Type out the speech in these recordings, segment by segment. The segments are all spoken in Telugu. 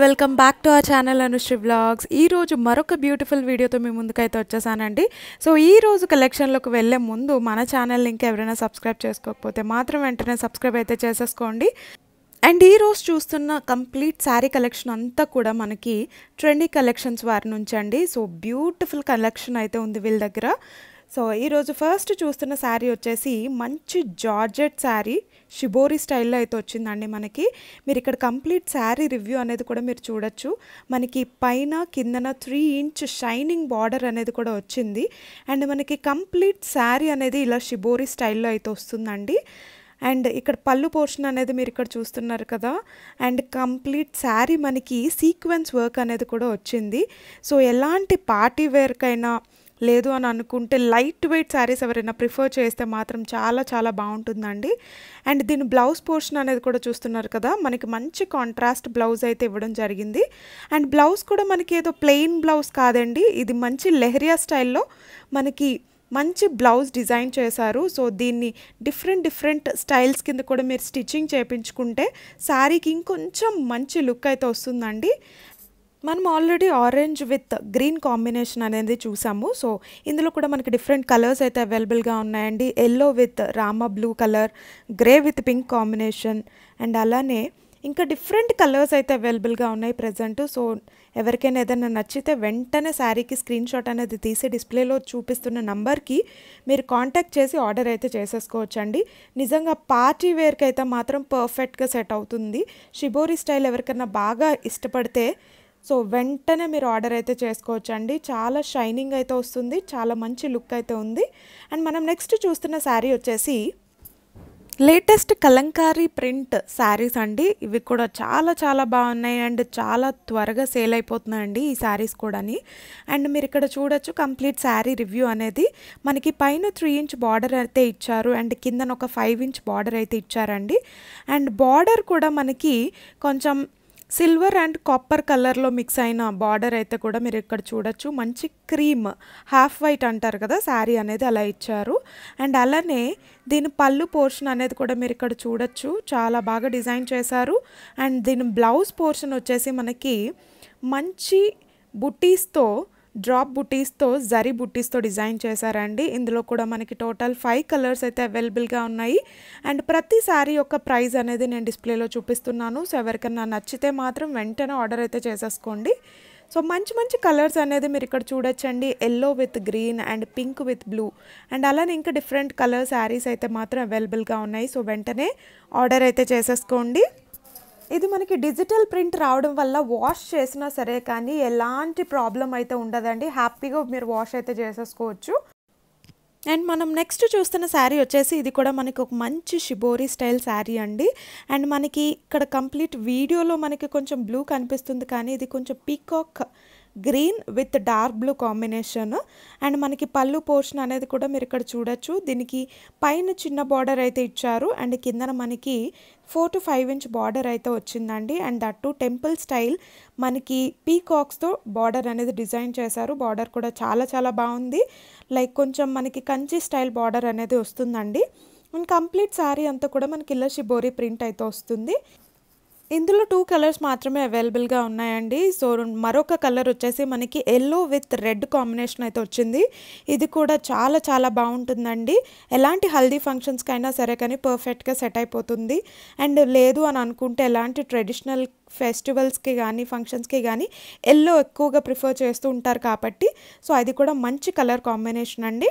all, welcome back to our channel Anushri vlogs. ee roju maroka beautiful video tho mee mundukaithe vachchasanandi. So ee roju collection loku velle mundu mana channel link evaraina subscribe cheskokapothe matram ventane subscribe aithe cheseskondi. And ee roju chustunna complete saree collection anta kuda manaki trendy collections varu nunchandi. So beautiful collection aithe undi vill daggara. So ఈ రోజు ఫస్ట్ చూస్తున్న శారీ వచ్చేసి మంచి జార్జెట్ శారీ షిబోరి స్టైల్లో అయితే వచ్చిందండి మనకి. మీరు ఇక్కడ కంప్లీట్ శారీ రివ్యూ అనేది కూడా మీరు చూడొచ్చు. మనకి పైన కిందన 3" షైనింగ్ బార్డర్ అనేది కూడా వచ్చింది. అండ్ మనకి కంప్లీట్ శారీ అనేది ఇలా షిబోరి స్టైల్లో అయితే వస్తుందండి. అండ్ ఇక్కడ పళ్ళు పోర్షన్ అనేది మీరు ఇక్కడ చూస్తున్నారు కదా. అండ్ కంప్లీట్ శారీ మనకి సీక్వెన్స్ వర్క్ అనేది కూడా వచ్చింది. సో ఎలాంటి పార్టీ వేర్కైనా లేదు అని అనుకుంటే లైట్ వెయిట్ శారీస్ ఎవరైనా ప్రిఫర్ చేస్తే మాత్రం చాలా చాలా బాగుంటుందండి. అండ్ దీని బ్లౌజ్ పోర్షన్ అనేది కూడా చూస్తున్నారు కదా, మనకి మంచి కాంట్రాస్ట్ బ్లౌజ్ అయితే ఇవ్వడం జరిగింది. అండ్ బ్లౌజ్ కూడా మనకి ఏదో ప్లెయిన్ బ్లౌజ్ కాదండి, ఇది మంచి లెహరియా స్టైల్లో మనకి మంచి బ్లౌజ్ డిజైన్ చేశారు. సో దీన్ని డిఫరెంట్ స్టైల్స్ కింద కూడా మీరు స్టిచ్చింగ్ చేయించుకుంటే శారీకి ఇంకొంచెం మంచి లుక్ అయితే వస్తుందండి. మనం already orange with green combination అనేది చూసాము. సో ఇందులో కూడా మనకి డిఫరెంట్ కలర్స్ అయితే అవైలబుల్గా ఉన్నాయండి. Yellow with Rama blue colour, grey with pink combination, and అలానే ఇంకా డిఫరెంట్ కలర్స్ అయితే అవైలబుల్గా ఉన్నాయి ప్రజెంట్. సో ఎవరికైనా ఏదైనా నచ్చితే వెంటనే శారీకి స్క్రీన్ షాట్ అనేది తీసి డిస్ప్లేలో చూపిస్తున్న నంబర్కి మీరు కాంటాక్ట్ చేసి ఆర్డర్ అయితే చేసేసుకోవచ్చండి. నిజంగా పార్టీ వేర్కి అయితే మాత్రం పర్ఫెక్ట్గా సెట్ అవుతుంది. షిబోరి స్టైల్ ఎవరికైనా బాగా ఇష్టపడితే సో వెంటనే మీరు ఆర్డర్ అయితే చేసుకోవచ్చండి. చాలా షైనింగ్ అయితే వస్తుంది, చాలా మంచి లుక్ అయితే ఉంది. అండ్ మనం నెక్స్ట్ చూస్తున్న శారీ వచ్చేసి లేటెస్ట్ కలంకారీ ప్రింట్ శారీస్ అండి. ఇవి కూడా చాలా చాలా బాగున్నాయి అండ్ చాలా త్వరగా సేల్ అయిపోతున్నాయండి ఈ శారీస్ కూడాని. అండ్ మీరు ఇక్కడ చూడొచ్చు కంప్లీట్ శారీ రివ్యూ అనేది. మనకి పైన 3" బార్డర్ అయితే ఇచ్చారు అండ్ కిందన ఒక 5" బార్డర్ అయితే ఇచ్చారండి. అండ్ బార్డర్ కూడా మనకి కొంచెం సిల్వర్ అండ్ కాపర్ కలర్లో మిక్స్ అయిన బార్డర్ అయితే కూడా మీరు ఇక్కడ చూడొచ్చు. మంచి క్రీమ్ హాఫ్ వైట్ అంటారు కదా శారీ అనేది అలా ఇచ్చారు. అండ్ అలానే దీని పళ్ళు పోర్షన్ అనేది కూడా మీరు ఇక్కడ చూడొచ్చు, చాలా బాగా డిజైన్ చేశారు. అండ్ దీని బ్లౌజ్ పోర్షన్ వచ్చేసి మనకి మంచి బుటీస్తో, డ్రాప్ బుటీస్తో, జరీ బుటీస్తో డిజైన్ చేశారండి. ఇందులో కూడా మనకి టోటల్ 5 కలర్స్ అయితే అవైలబుల్గా ఉన్నాయి. అండ్ ప్రతి శారీ యొక్క ప్రైస్ అనేది నేను డిస్ప్లేలో చూపిస్తున్నాను. సో ఎవరికైనా నచ్చితే మాత్రం వెంటనే ఆర్డర్ అయితే చేసేసుకోండి. సో మంచి మంచి కలర్స్ అనేది మీరు ఇక్కడ చూడొచ్చండి. Yellow with green and pink with blue and అలానే ఇంకా డిఫరెంట్ కలర్ శారీస్ అయితే మాత్రం అవైలబుల్గా ఉన్నాయి. సో వెంటనే ఆర్డర్ అయితే చేసేసుకోండి. ఇది మనకి డిజిటల్ ప్రింట్ రావడం వల్ల వాష్ చేసినా సరే కానీ ఎలాంటి ప్రాబ్లం అయితే ఉండదండి. హ్యాపీగా మీరు వాష్ అయితే చేసేసుకోవచ్చు. అండ్ మనం నెక్స్ట్ చూస్తున్న శారీ వచ్చేసి ఇది కూడా మనకి ఒక మంచి షిబోరి స్టైల్ శారీ అండి. అండ్ మనకి ఇక్కడ కంప్లీట్ వీడియోలో మనకి కొంచెం బ్లూ కనిపిస్తుంది కానీ ఇది కొంచెం peacock green with dark blue combination. And మనకి పళ్ళు పోర్షన్ అనేది కూడా మీరు ఇక్కడ చూడొచ్చు. దీనికి పైన చిన్న బార్డర్ అయితే ఇచ్చారు అండ్ కిందన మనకి 4 to 5" బార్డర్ అయితే వచ్చిందండి. అండ్ దట్టు టెంపుల్ స్టైల్ మనకి పీకాక్స్తో బార్డర్ అనేది డిజైన్ చేశారు. బార్డర్ కూడా చాలా చాలా బాగుంది. లైక్ కొంచెం మనకి కంచి స్టైల్ బార్డర్ అనేది వస్తుందండి. అండ్ కంప్లీట్ శారీ అంతా కూడా మనకి ఇలా షిబోరి ప్రింట్ అయితే వస్తుంది. ఇందులో 2 కలర్స్ మాత్రమే అవైలబుల్గా ఉన్నాయండి. సో మరొక కలర్ వచ్చేసి మనకి ఎల్లో విత్ రెడ్ కాంబినేషన్ అయితే వచ్చింది. ఇది కూడా చాలా చాలా బాగుంటుందండి. ఎలాంటి హల్దీ ఫంక్షన్స్కైనా సరే కానీ పర్ఫెక్ట్గా సెట్ అయిపోతుంది. అండ్ లేదు అని అనుకుంటే ఎలాంటి ట్రెడిషనల్ ఫెస్టివల్స్కి కానీ ఫంక్షన్స్కి కానీ ఎల్లో ఎక్కువగా ప్రిఫర్ చేస్తూ ఉంటారు కాబట్టి సో అది కూడా మంచి కలర్ కాంబినేషన్ అండి.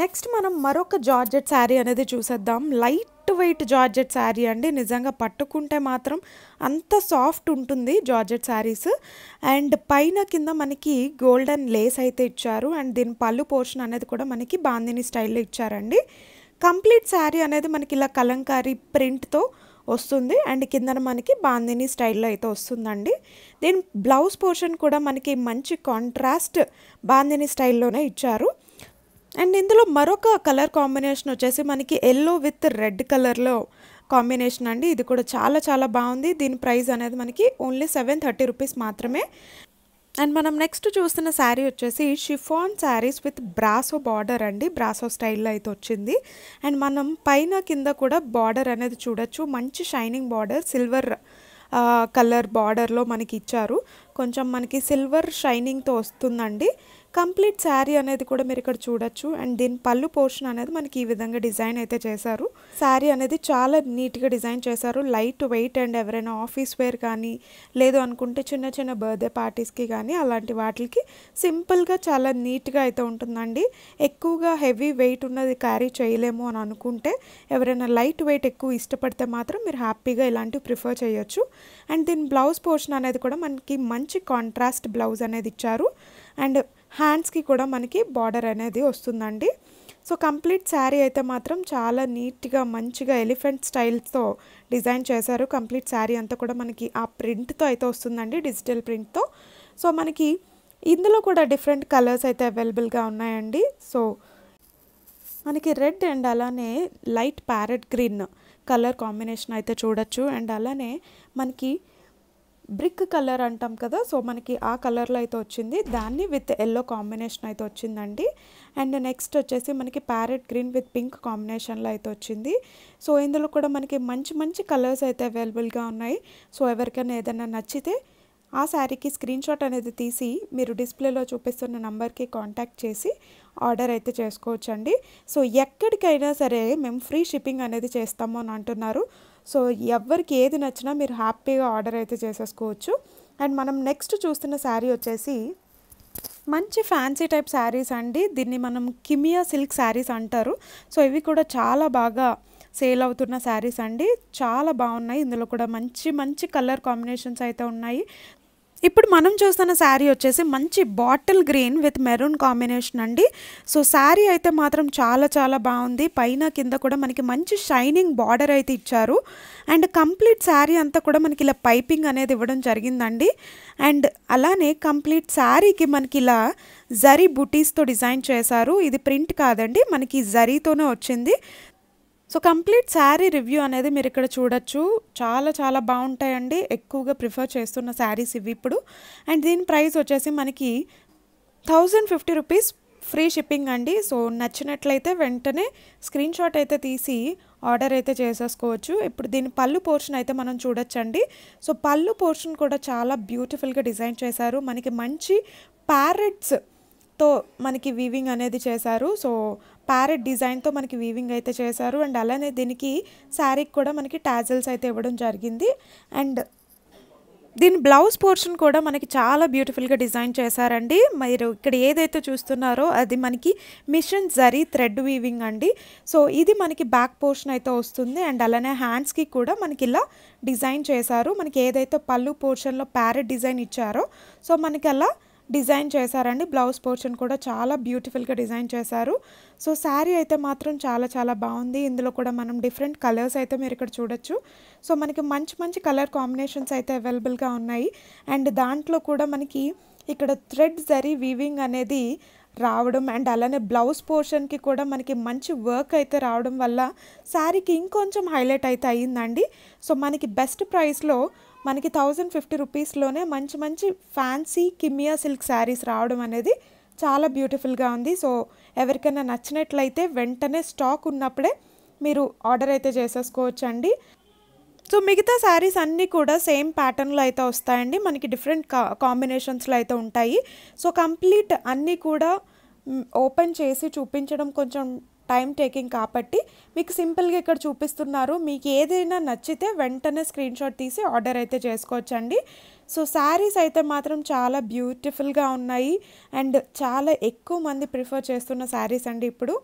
నెక్స్ట్ మనం మరొక జార్జెట్ శారీ అనేది చూసేద్దాం. లైట్ వెయిట్ జార్జెట్ శారీ అండి. నిజంగా పట్టుకుంటే మాత్రం అంత సాఫ్ట్ ఉంటుంది జార్జెట్ శారీస్. అండ్ పైన కింద మనకి గోల్డెన్ లేస్ అయితే ఇచ్చారు. అండ్ దీని పళ్ళు పోర్షన్ అనేది కూడా మనకి బాంధిని స్టైల్లో ఇచ్చారండి. కంప్లీట్ శారీ అనేది మనకి ఇలా కలంకారీ ప్రింట్తో వస్తుంది అండ్ కిందన మనకి బాంధిని స్టైల్లో అయితే వస్తుందండి. దీని బ్లౌజ్ పోర్షన్ కూడా మనకి మంచి కాంట్రాస్ట్ బాంధిని స్టైల్లోనే ఇచ్చారు. అండ్ ఇందులో మరొక కలర్ కాంబినేషన్ వచ్చేసి మనకి ఎల్లో విత్ రెడ్ కలర్లో కాంబినేషన్ అండి. ఇది కూడా చాలా చాలా బాగుంది. దీని ప్రైస్ అనేది మనకి ఓన్లీ 730 రూపీస్ మాత్రమే. అండ్ మనం నెక్స్ట్ చూస్తున్న శారీ వచ్చేసి chiffon saris with brasso border అండి. బ్రాసో స్టైల్లో అయితే వచ్చింది. అండ్ మనం పైన కింద కూడా బార్డర్ అనేది చూడొచ్చు. మంచి shining border, silver colour border लो मनकी इच्चारु కొంచెం మనకి సిల్వర్ షైనింగ్ తో వస్తుందండి కంప్లీట్ సారీ అనేది కూడా మీరు ఇక్కడ చూడొచ్చు అండ్ దీని పల్లు పోర్షన్ అనేది మనకి ఈ విధంగా డిజైన్ అయితే చేశారు సారీ అనేది చాలా నీట్ గా డిజైన్ చేశారు లైట్ వెయిట్ అండ్ ఎవరైనా ఆఫీస్ వేర్ గాని లేదు అనుకుంటే చిన్న చిన్న బర్త్డే పార్టీస్ కి గాని అలాంటి వాటికి సింపుల్ గా చాలా నీట్ గా అయితే ఉంటుందండి ఎక్కువగా హెవీ వెయిట్ ఉన్నది క్యారీ చేయలేము అని అనుకుంటే ఎవరైనా లైట్ వెయిట్ ఎక్కువ ఇష్టపడితే మాత్రం మీరు హ్యాపీగా ఇలాంటి ప్రిఫర్ చేయొచ్చు అండ్ దీని బ్లౌజ్ పోర్షన్ అనేది కూడా మనకి మంచి కాంట్రాస్ట్ బ్లౌజ్ అనేది ఇచ్చారు అండ్ హ్యాండ్స్ కి కూడా మనకి బోర్డర్ అనేది వస్తుందండి సో కంప్లీట్ సారీ అయితే మాత్రం చాలా నీట్ గా మంచిగా ఎలిఫెంట్ స్టైల్ తో డిజైన్ చేశారు కంప్లీట్ సారీ అంతా కూడా మనకి ఆ ప్రింట్ తో అయితే వస్తుందండి డిజిటల్ ప్రింట్ తో సో మనకి ఇందులో కూడా డిఫరెంట్ కలర్స్ అయితే అవైలబుల్ గా ఉన్నాయండి సో మనకి రెడ్ అండ్ అలానే light parrot green colour combination అయితే చూడొచ్చు అండ్ అలానే మనకి బ్రిక్ కలర్ అంటాం కదా సో మనకి ఆ కలర్లో అయితే వచ్చింది దాన్ని విత్ ఎల్లో కాంబినేషన్ అయితే వచ్చిందండి అండ్ నెక్స్ట్ వచ్చేసి మనకి ప్యారెట్ గ్రీన్ విత్ పింక్ కాంబినేషన్లో అయితే వచ్చింది సో ఇందులో కూడా మనకి మంచి మంచి కలర్స్ అయితే అవైలబుల్గా ఉన్నాయి సో ఎవరికైనా ఏదైనా నచ్చితే ఆ శారీకి స్క్రీన్ షాట్ అనేది తీసి మీరు డిస్ప్లేలో చూపిస్తున్న నంబర్కి కాంటాక్ట్ చేసి ఆర్డర్ అయితే చేసుకోవచ్చు అండి సో ఎక్కడికైనా సరే మేము ఫ్రీ షిప్పింగ్ అనేది చేస్తాము అని అంటున్నారు సో ఎవరికి ఏది నచ్చినా మీరు హ్యాపీగా ఆర్డర్ అయితే చేసేసుకోవచ్చు అండ్ మనం నెక్స్ట్ చూస్తున్న శారీ వచ్చేసి మంచి ఫ్యాన్సీ టైప్ శారీస్ అండి దీన్ని మనం కిమియా సిల్క్ శారీస్ అంటారు సో ఇవి కూడా చాలా బాగా సేల్ అవుతున్న శారీస్ అండి చాలా బాగున్నాయి ఇందులో కూడా మంచి మంచి కలర్ కాంబినేషన్స్ అయితే ఉన్నాయి ఇప్పుడు మనం చూస్తున్న శారీ వచ్చేసి మంచి bottle green with maroon combination అండి సో శారీ అయితే మాత్రం చాలా చాలా బాగుంది పైన కింద కూడా మనకి మంచి షైనింగ్ బార్డర్ అయితే ఇచ్చారు అండ్ కంప్లీట్ శారీ అంతా కూడా మనకి ఇలా పైపింగ్ అనేది ఇవ్వడం జరిగిందండి అండ్ అలానే కంప్లీట్ శారీకి మనకి ఇలా జరీ బుటీస్తో డిజైన్ చేశారు ఇది ప్రింట్ కాదండి మనకి జరీతోనే వచ్చింది సో కంప్లీట్ శారీ రివ్యూ అనేది మీరు ఇక్కడ చూడొచ్చు చాలా చాలా బాగుంటాయండి ఎక్కువగా ప్రిఫర్ చేస్తున్న శారీస్ ఇవి ఇప్పుడు అండ్ దీని ప్రైస్ వచ్చేసి మనకి 1050 రూపీస్ ఫ్రీ షిప్పింగ్ అండి సో నచ్చినట్లయితే వెంటనే స్క్రీన్ షాట్ అయితే తీసి ఆర్డర్ అయితే చేసేసుకోవచ్చు ఇప్పుడు దీని పళ్ళు పోర్షన్ అయితే మనం చూడొచ్చండి సో పళ్ళు పోర్షన్ కూడా చాలా బ్యూటిఫుల్గా డిజైన్ చేశారు మనకి మంచి ప్యారెట్స్ తో మనకి వీవింగ్ అనేది చేశారు సో ప్యారెట్ డిజైన్తో మనకి వీవింగ్ అయితే చేశారు అండ్ అలానే దీనికి శారీకి కూడా మనకి టాజల్స్ అయితే ఇవ్వడం జరిగింది అండ్ దీని బ్లౌజ్ పోర్షన్ కూడా మనకి చాలా బ్యూటిఫుల్గా డిజైన్ చేశారండి మీరు ఇక్కడ ఏదైతే చూస్తున్నారో అది మనకి మిషన్ జరీ థ్రెడ్ వీవింగ్ అండి సో ఇది మనకి బ్యాక్ పోర్షన్ అయితే వస్తుంది అండ్ అలానే హ్యాండ్స్కి కూడా మనకి ఇలా డిజైన్ చేశారు మనకి ఏదైతే పళ్ళు పోర్షన్లో ప్యారెట్ డిజైన్ ఇచ్చారో సో మనకి అలా డిజైన్ చేశారండి బ్లౌజ్ పోర్షన్ కూడా చాలా బ్యూటిఫుల్గా డిజైన్ చేశారు సో శారీ అయితే మాత్రం చాలా చాలా బాగుంది ఇందులో కూడా మనం డిఫరెంట్ కలర్స్ అయితే మీరు ఇక్కడ చూడొచ్చు సో మనకి మంచి మంచి కలర్ కాంబినేషన్స్ అయితే అవైలబుల్గా ఉన్నాయి అండ్ దాంట్లో కూడా మనకి ఇక్కడ థ్రెడ్ జరీ వీవింగ్ అనేది రావడం అండ్ అలానే బ్లౌజ్ పోర్షన్కి కూడా మనకి మంచి వర్క్ అయితే రావడం వల్ల శారీకి ఇంకొంచెం హైలైట్ అయితే అయ్యిందండి సో మనకి బెస్ట్ ప్రైస్లో మనకి 1050 రూపీస్లోనే మంచి మంచి ఫ్యాన్సీ కిమియా సిల్క్ శారీస్ రావడం అనేది చాలా బ్యూటిఫుల్గా ఉంది సో ఎవరికైనా నచ్చినట్లయితే వెంటనే స్టాక్ ఉన్నప్పుడే మీరు ఆర్డర్ అయితే చేసేసుకోవచ్చండి సో మిగతా శారీస్ అన్నీ కూడా సేమ్ ప్యాటర్న్లో అయితే వస్తాయండి మనకి డిఫరెంట్ కాంబినేషన్స్లో అయితే ఉంటాయి సో కంప్లీట్ అన్నీ కూడా ఓపెన్ చేసి చూపించడం కొంచెం టైం టేకింగ్ కాబట్టి మీకు సింపుల్గా ఇక్కడ చూపిస్తున్నారు మీకు ఏదైనా నచ్చితే వెంటనే స్క్రీన్ షాట్ తీసి ఆర్డర్ అయితే చేసుకోవచ్చండి సో శారీస్ అయితే మాత్రం చాలా బ్యూటిఫుల్గా ఉన్నాయి అండ్ చాలా ఎక్కువ మంది ప్రిఫర్ చేస్తున్న శారీస్ అండి ఇప్పుడు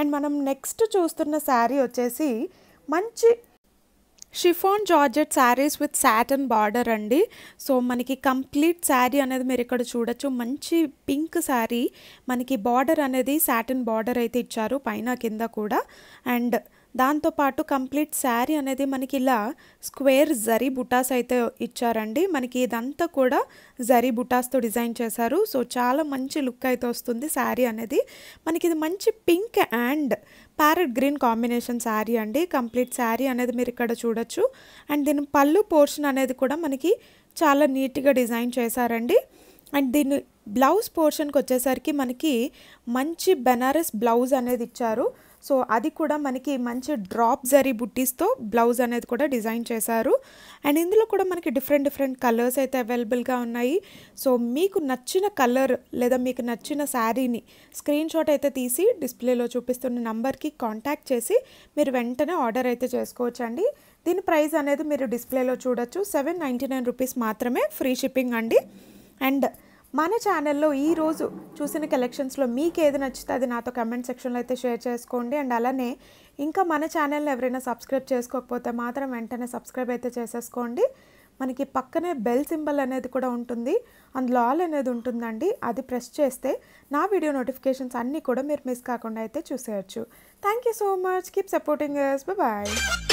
అండ్ మనం నెక్స్ట్ చూస్తున్న శారీ వచ్చేసి మంచి chiffon georgette saris with satin border అండి సో మనకి కంప్లీట్ శారీ అనేది మీరు ఇక్కడ చూడొచ్చు మంచి పింక్ శారీ మనకి బార్డర్ అనేది సాటన్ బార్డర్ అయితే ఇచ్చారు పైన కింద కూడా అండ్ దాంతోపాటు కంప్లీట్ శారీ అనేది మనకి ఇలా స్క్వేర్ జరీ బుటాస్ అయితే ఇచ్చారండి మనకి ఇదంతా కూడా జరీ బుటాస్తో డిజైన్ చేశారు సో చాలా మంచి లుక్ అయితే వస్తుంది శారీ అనేది మనకి ఇది మంచి pink and parrot green combination sari అండి కంప్లీట్ శారీ అనేది మీరు ఇక్కడ చూడొచ్చు అండ్ దీని పళ్ళు పోర్షన్ అనేది కూడా మనకి చాలా నీట్గా డిజైన్ చేశారండి అండ్ దీని బ్లౌజ్ పోర్షన్కి వచ్చేసరికి మనకి మంచి బెనారస్ బ్లౌజ్ అనేది ఇచ్చారు सो अभी मन की मंచి ड्रॉप जरी बुट्टीस तो ब्लाउज अनेदी डिजाइन चेशारू अंड इंदुलो कूडा मनकी डिफरेंट डिफरेंट कलर्स अयिते अवैलबल गा उन्नायि। सो मीकु नच्चिन कलर लेदा मीकु नच्चिन सारीनी स्क्रीन शॉट अयिते तीसी डिस्प्ले लो चूपिस्तुन्न नंबर की कांटाक्ट चेसी मीरु वेंटने आर्डर अयिते चेसुकोवच्चंडी। దీని ప్రైస్ అనేది మీరు డిస్ప్లేలో చూడొచ్చు 799 రూపాయస్ మాత్రమే ఫ్రీ షిప్పింగ్ అండి। అండ్ మన ఛానల్లో ఈ రోజు చూసిన కలెక్షన్స్ లో మీకు ఏది నచ్చితే అది నాతో కామెంట్ సెక్షన్ లో అయితే షేర్ చేసుకోండి। అండ్ అలానే ఇంకా మన ఛానల్ ని ఎవరైనా సబ్స్క్రైబ్ చేసుకోకపోతే మాత్రం వెంటనే సబ్స్క్రైబ్ అయితే చేసేసుకోండి। మనకి పక్కనే బెల్ సింబల్ అనేది కూడా ఉంటుంది, అందులో ఆల్ అనేది ఉంటుందండి, అది ప్రెస్ చేస్తే నా వీడియో నోటిఫికేషన్స్ అన్నీ కూడా మీరు మిస్ కాకుండా అయితే చూసేయొచ్చు। Thank you so much, keep supporting us, bye bye।